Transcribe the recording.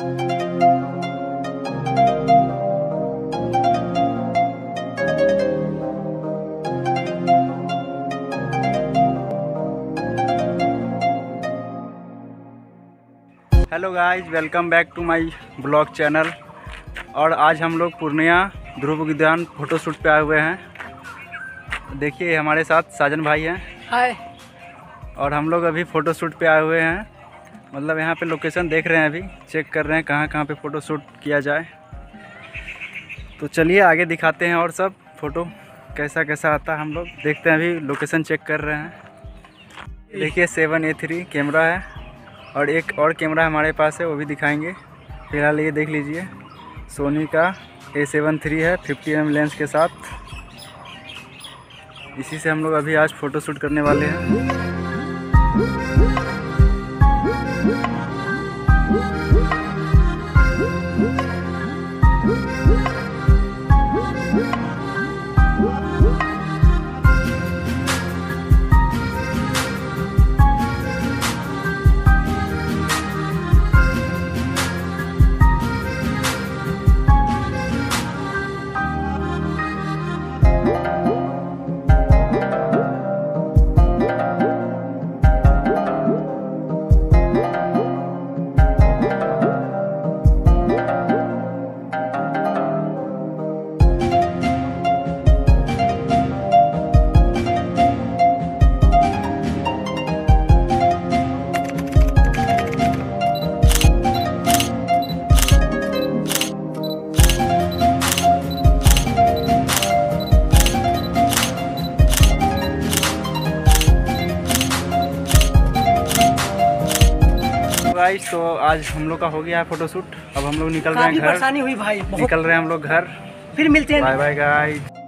Hello guys, welcome back to my blog channel. और आज हम लोग पूर्णिया ध्रुव उद्यान फोटोशूट पे आए हुए हैं। देखिए हमारे साथ साजन भाई हैं। हाय। और हम लोग अभी फ़ोटोशूट पे आए हुए हैं, मतलब यहाँ पे लोकेशन देख रहे हैं, अभी चेक कर रहे हैं कहाँ कहाँ पे फ़ोटोशूट किया जाए। तो चलिए आगे दिखाते हैं और सब फ़ोटो कैसा कैसा आता है, हम लोग देखते हैं। अभी लोकेशन चेक कर रहे हैं। देखिए 7A3 कैमरा है और एक और कैमरा हमारे पास है, वो भी दिखाएंगे। फिलहाल ये देख लीजिए, सोनी का A7 III है 50mm लेंस के साथ। इसी से हम लोग अभी आज फ़ोटोशूट करने वाले हैं। तो आज हम लोग का हो गया है फोटोशूट। अब हम लोग निकल रहे हैं घर। परेशानी हुई भाई, बहुत निकल रहे हैं हम लोग घर। फिर मिलते हैं। Bye bye guys.